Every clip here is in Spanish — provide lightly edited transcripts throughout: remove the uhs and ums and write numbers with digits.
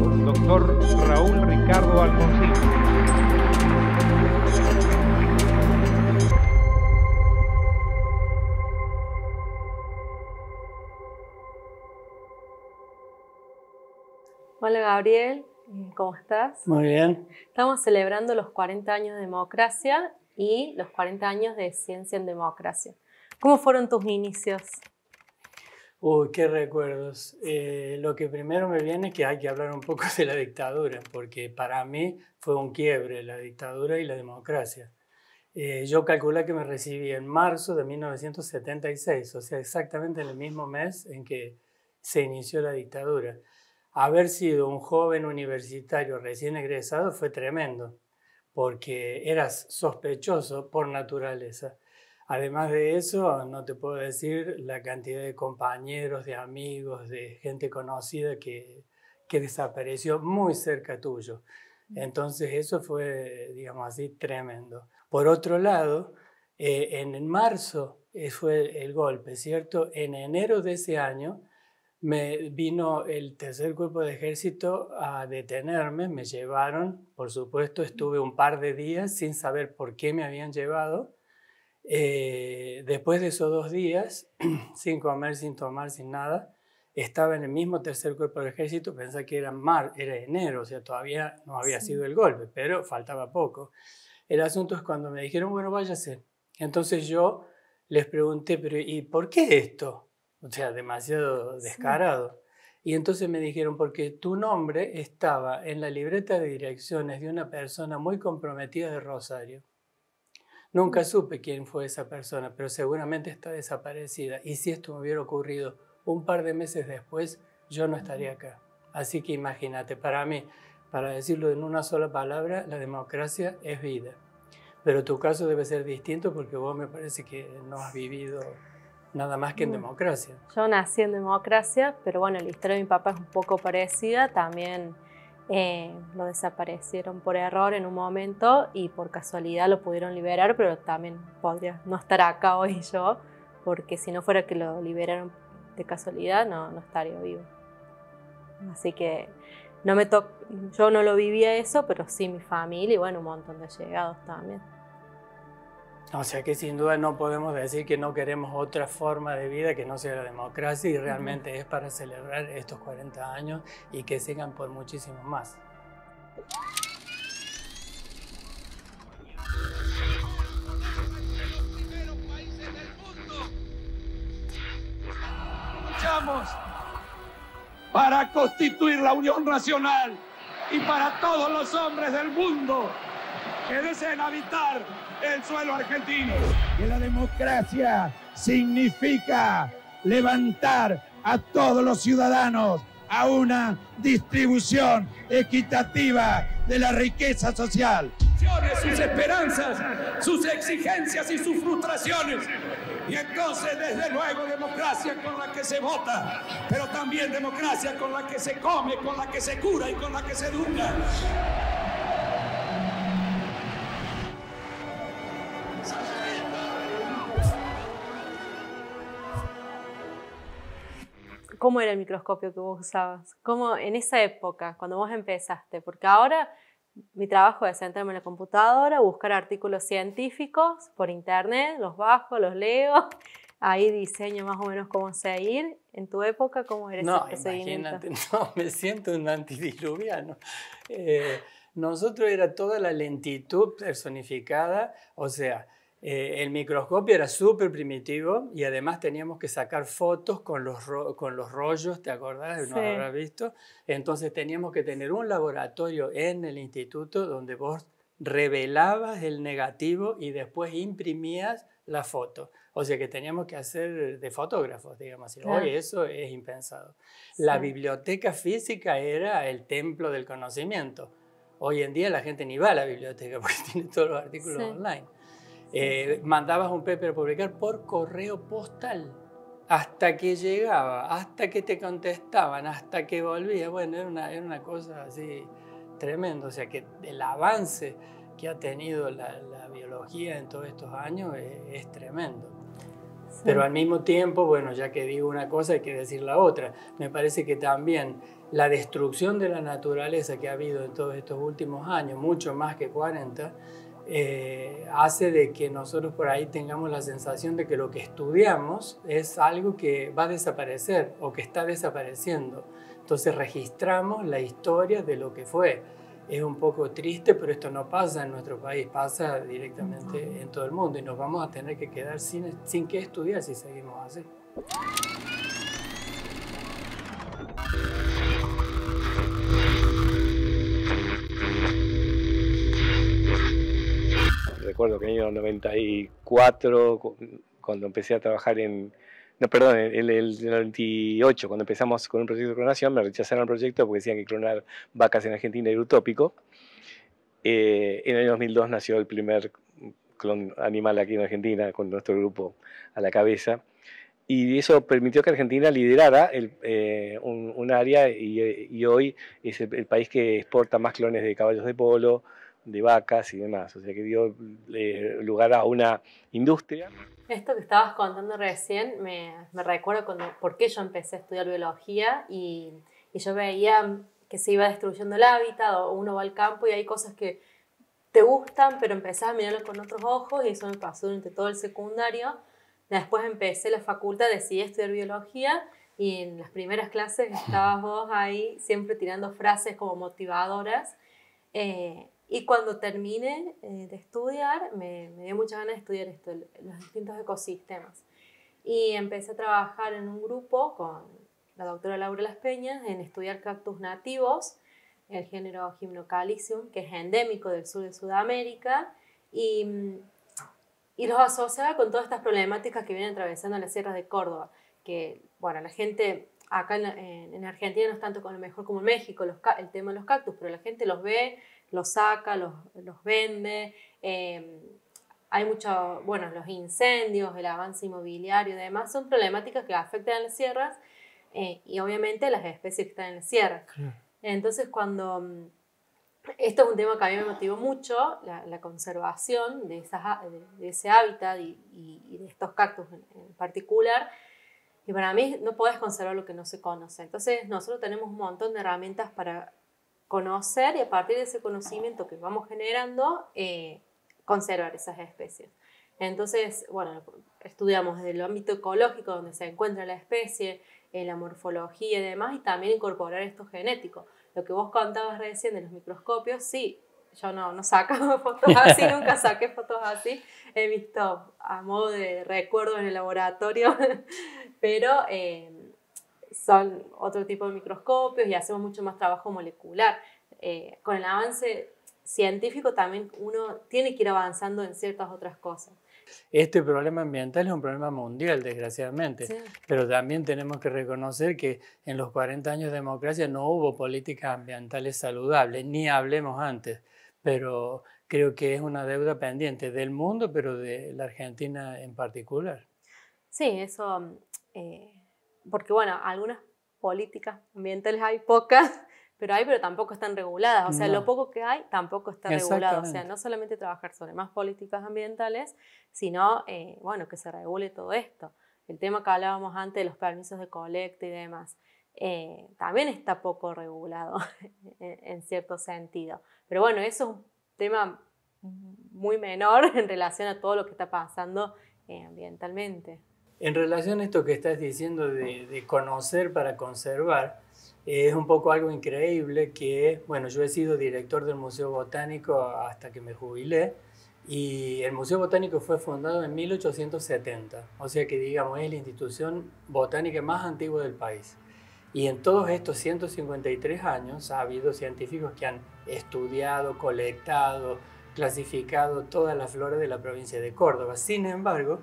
cargos, doctor Raúl Ricardo Alconcí. Hola Gabriel, ¿cómo estás? Muy bien. Estamos celebrando los 40 años de democracia y los 40 años de ciencia en democracia. ¿Cómo fueron tus inicios? Uy, qué recuerdos. Lo que primero me viene es que hay que hablar un poco de la dictadura, porque para mí fue un quiebre la dictadura y la democracia. Yo calculé que me recibí en marzo de 1976, o sea, exactamente en el mismo mes en que se inició la dictadura. Haber sido un joven universitario recién egresado fue tremendo, porque eras sospechoso por naturaleza. Además de eso, no te puedo decir la cantidad de compañeros, de amigos, de gente conocida que desapareció muy cerca tuyo. Entonces eso fue, digamos así, tremendo. Por otro lado, en marzo fue el golpe, ¿cierto? En enero de ese año me vino el tercer cuerpo de ejército a detenerme, me llevaron, por supuesto, estuve un par de días sin saber por qué me habían llevado. Después de esos 2 días, sin comer, sin tomar, sin nada, estaba en el mismo tercer cuerpo de ejército, pensaba que era enero, o sea, todavía no había sido el golpe, pero faltaba poco. El asunto es cuando me dijeron, bueno, váyase. Entonces yo les pregunté, pero ¿y por qué esto? O sea, demasiado descarado. Sí. Y entonces me dijeron, porque tu nombre estaba en la libreta de direcciones de una persona muy comprometida de Rosario. Nunca supe quién fue esa persona, pero seguramente está desaparecida. Y si esto me hubiera ocurrido un par de meses después, yo no estaría acá. Así que imagínate, para mí, para decirlo en una sola palabra, la democracia es vida. Pero tu caso debe ser distinto porque vos me parece que no has vivido nada más que en democracia. Yo nací en democracia, pero bueno, la historia de mi papá es un poco parecida. También lo desaparecieron por error en un momento y por casualidad lo pudieron liberar, pero también podría no estar acá hoy yo, porque si no fuera que lo liberaron de casualidad, no estaría vivo. Así que no me yo no lo vivía eso, pero sí mi familia y bueno, un montón de allegados también. O sea que sin duda no podemos decir que no queremos otra forma de vida que no sea la democracia y realmente es para celebrar estos 40 años y que sigan por muchísimos más. Primeros países del mundo. Luchamos para constituir la Unión Nacional y para todos los hombres del mundo que deseen habitar el suelo argentino. Que la democracia significa levantar a todos los ciudadanos a una distribución equitativa de la riqueza social. Sus esperanzas, sus exigencias y sus frustraciones. Y entonces, desde luego, democracia con la que se vota, pero también democracia con la que se come, con la que se cura y con la que se educa. ¿Cómo era el microscopio que vos usabas? ¿Cómo en esa época, cuando vos empezaste? Porque ahora mi trabajo es sentarme en la computadora, buscar artículos científicos por internet, los bajo, los leo, ahí diseño más o menos cómo seguir. ¿En tu época cómo era ese procedimiento? Imagínate, no, me siento un antidiluviano. Nosotros era toda la lentitud personificada, o sea, el microscopio era súper primitivo y además teníamos que sacar fotos con los rollos, ¿te acordás? Sí. No habrás visto. Entonces teníamos que tener un laboratorio en el instituto donde vos revelabas el negativo y después imprimías la foto. O sea que teníamos que hacer de fotógrafos, digamos así. Hoy eso es impensado. Sí. La biblioteca física era el templo del conocimiento. Hoy en día la gente ni va a la biblioteca porque tiene todos los artículos online. Mandabas un paper a publicar por correo postal hasta que llegaba, hasta que te contestaban, hasta que volvía. Bueno, era una cosa así tremenda. O sea que el avance que ha tenido la biología en todos estos años es tremendo. Pero al mismo tiempo, bueno, ya que digo una cosa hay que decir la otra. Me parece que también la destrucción de la naturaleza que ha habido en todos estos últimos años, mucho más que 40, hace de que nosotros por ahí tengamos la sensación de que lo que estudiamos es algo que va a desaparecer o que está desapareciendo. Entonces registramos la historia de lo que fue. Es un poco triste, pero esto no pasa en nuestro país, pasa directamente en todo el mundo y nos vamos a tener que quedar sin qué estudiar si seguimos así. Recuerdo que en el año 94, cuando empecé a trabajar en... No, perdón, en el 98, cuando empezamos con un proyecto de clonación, me rechazaron el proyecto porque decían que clonar vacas en Argentina era utópico. En el año 2002 nació el primer clon animal aquí en Argentina, con nuestro grupo a la cabeza. Y eso permitió que Argentina liderara un área y hoy es el país que exporta más clones de caballos de polo, de vacas y demás, o sea que dio lugar a una industria. Esto que estabas contando recién me recuerdo por qué yo empecé a estudiar biología y yo veía que se iba destruyendo el hábitat o uno va al campo y hay cosas que te gustan pero empezás a mirarlo con otros ojos y eso me pasó durante todo el secundario. Después empecé la facultad, decidí estudiar biología y en las primeras clases estabas vos ahí siempre tirando frases como motivadoras. Y cuando terminé de estudiar, me dio muchas ganas de estudiar esto, los distintos ecosistemas. Y empecé a trabajar en un grupo con la doctora Laura Las Peñas en estudiar cactus nativos, el género Gymnocalycium, que es endémico del sur de Sudamérica, y los asociaba con todas estas problemáticas que vienen atravesando las sierras de Córdoba, que, bueno, la gente acá en Argentina no es tanto con lo mejor como en México el tema de los cactus, pero la gente los ve, los saca, los vende, hay mucho, bueno, los incendios, el avance inmobiliario y demás, son problemáticas que afectan a las sierras y obviamente las especies que están en las sierras. Entonces cuando, esto es un tema que a mí me motivó mucho, la conservación de ese hábitat y de estos cactus en particular, y para mí no podés conservar lo que no se conoce, entonces nosotros tenemos un montón de herramientas para conocer y a partir de ese conocimiento que vamos generando, conservar esas especies. Entonces, bueno, estudiamos desde el ámbito ecológico donde se encuentra la especie, la morfología y demás, y también incorporar esto genético. Lo que vos contabas recién de los microscopios, sí, yo no sacaba fotos así, nunca saqué fotos así, he visto a modo de recuerdo en el laboratorio, pero... son otro tipo de microscopios y hacemos mucho más trabajo molecular. Con el avance científico también uno tiene que ir avanzando en ciertas otras cosas. Este problema ambiental es un problema mundial, desgraciadamente, sí. Pero también tenemos que reconocer que en los 40 años de democracia no hubo políticas ambientales saludables, ni hablemos antes, pero creo que es una deuda pendiente del mundo, pero de la Argentina en particular. Sí, eso... porque bueno, algunas políticas ambientales hay pocas, pero tampoco están reguladas. O sea, lo poco que hay tampoco está regulado. O sea, no solamente trabajar sobre más políticas ambientales, sino, bueno, que se regule todo esto. El tema que hablábamos antes de los permisos de colecta y demás, también está poco regulado en cierto sentido. Pero bueno, eso es un tema muy menor en relación a todo lo que está pasando ambientalmente. En relación a esto que estás diciendo de conocer para conservar, es un poco algo increíble que, bueno, yo he sido director del Museo Botánico hasta que me jubilé y el Museo Botánico fue fundado en 1870, o sea que, digamos, es la institución botánica más antigua del país. Y en todos estos 153 años ha habido científicos que han estudiado, colectado, clasificado toda la flora de la provincia de Córdoba. Sin embargo,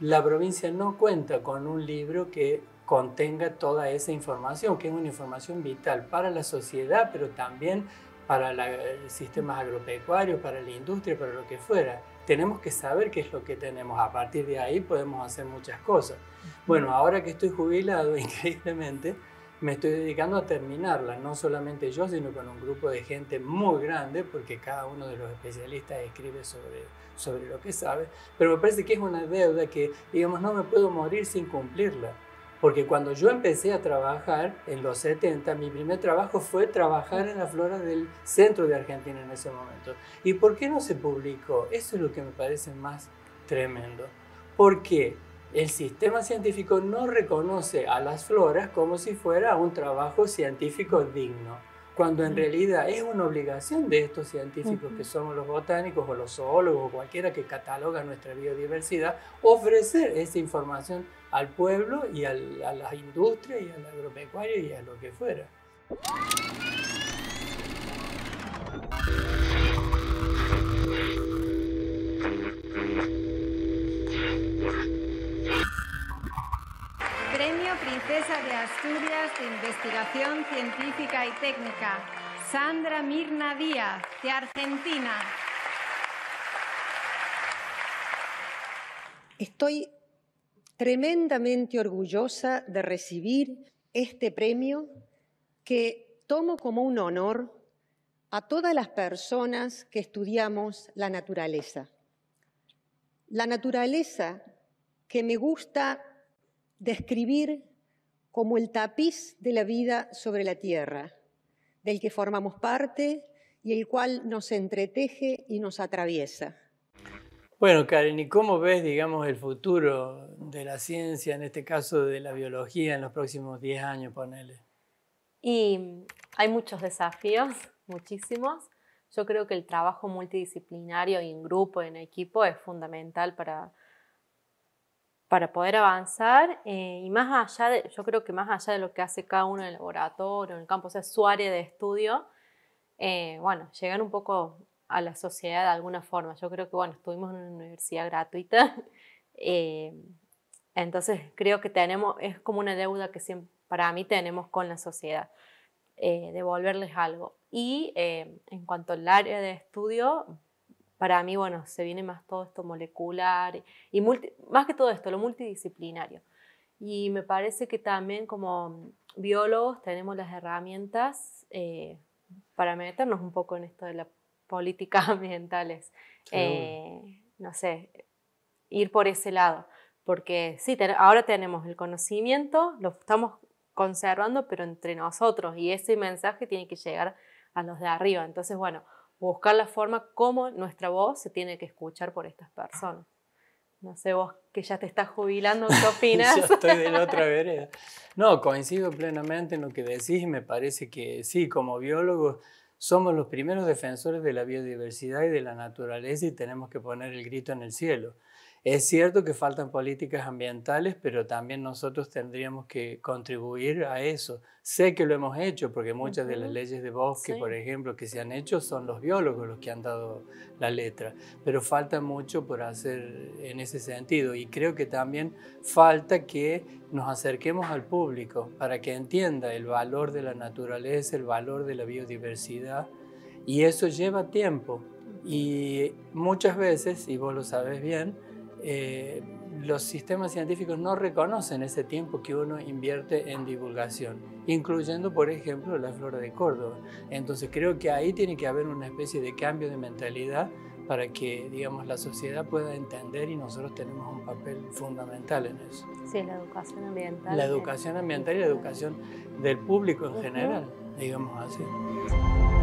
la provincia no cuenta con un libro que contenga toda esa información, que es una información vital para la sociedad, pero también para los sistemas agropecuarios, para la industria, para lo que fuera. Tenemos que saber qué es lo que tenemos. A partir de ahí podemos hacer muchas cosas. Bueno, ahora que estoy jubilado, increíblemente, me estoy dedicando a terminarla, no solamente yo, sino con un grupo de gente muy grande, porque cada uno de los especialistas escribe sobre lo que sabe, pero me parece que es una deuda que, digamos, no me puedo morir sin cumplirla, porque cuando yo empecé a trabajar en los 70, mi primer trabajo fue trabajar en la flora del centro de Argentina en ese momento. ¿Y por qué no se publicó? Eso es lo que me parece más tremendo. ¿Por qué? El sistema científico no reconoce a las floras como si fuera un trabajo científico digno, cuando en realidad es una obligación de estos científicos, que somos los botánicos o los zoólogos o cualquiera que cataloga nuestra biodiversidad, ofrecer esa información al pueblo y a las industrias y al agropecuario y a lo que fuera. Premio Princesa de Asturias de Investigación Científica y Técnica, Sandra Mirna Díaz, de Argentina. Estoy tremendamente orgullosa de recibir este premio, que tomo como un honor a todas las personas que estudiamos la naturaleza. La naturaleza que me gusta describir como el tapiz de la vida sobre la tierra, del que formamos parte y el cual nos entreteje y nos atraviesa. Bueno, Karen, ¿y cómo ves, digamos, el futuro de la ciencia, en este caso de la biología, en los próximos 10 años, ponele? Y hay muchos desafíos, muchísimos. Yo creo que el trabajo multidisciplinario y en grupo, en equipo, es fundamental para poder avanzar, y más allá de, yo creo que más allá de lo que hace cada uno en el laboratorio, en el campo, o sea, su área de estudio, bueno, llegar un poco a la sociedad de alguna forma. Yo creo que, bueno, estuvimos en una universidad gratuita, entonces creo que tenemos, es como una deuda que siempre, para mí, tenemos con la sociedad, devolverles algo. Y en cuanto al área de estudio, para mí, bueno, se viene más todo esto molecular y más que todo esto, lo multidisciplinario. Y me parece que también como biólogos tenemos las herramientas para meternos un poco en esto de las políticas ambientales. No sé, ir por ese lado. Porque sí, ahora tenemos el conocimiento, lo estamos conservando, pero entre nosotros. Y ese mensaje tiene que llegar a los de arriba. Entonces, bueno, buscar la forma como nuestra voz se tiene que escuchar por estas personas. No sé, vos que ya te estás jubilando, ¿qué opinas? Yo estoy de la otra vereda. No, coincido plenamente en lo que decís y me parece que sí, como biólogos somos los primeros defensores de la biodiversidad y de la naturaleza y tenemos que poner el grito en el cielo. Es cierto que faltan políticas ambientales, pero también nosotros tendríamos que contribuir a eso. Sé que lo hemos hecho, porque muchas de las leyes de bosque, por ejemplo, que se han hecho, son los biólogos los que han dado la letra. Pero falta mucho por hacer en ese sentido. Y creo que también falta que nos acerquemos al público para que entienda el valor de la naturaleza, el valor de la biodiversidad. Y eso lleva tiempo. Y muchas veces, y vos lo sabés bien, los sistemas científicos no reconocen ese tiempo que uno invierte en divulgación, incluyendo, por ejemplo, la flora de Córdoba. Entonces creo que ahí tiene que haber una especie de cambio de mentalidad para que, digamos, la sociedad pueda entender y nosotros tenemos un papel fundamental en eso. Sí, la educación ambiental. La educación ambiental y la educación del público en general, digamos así.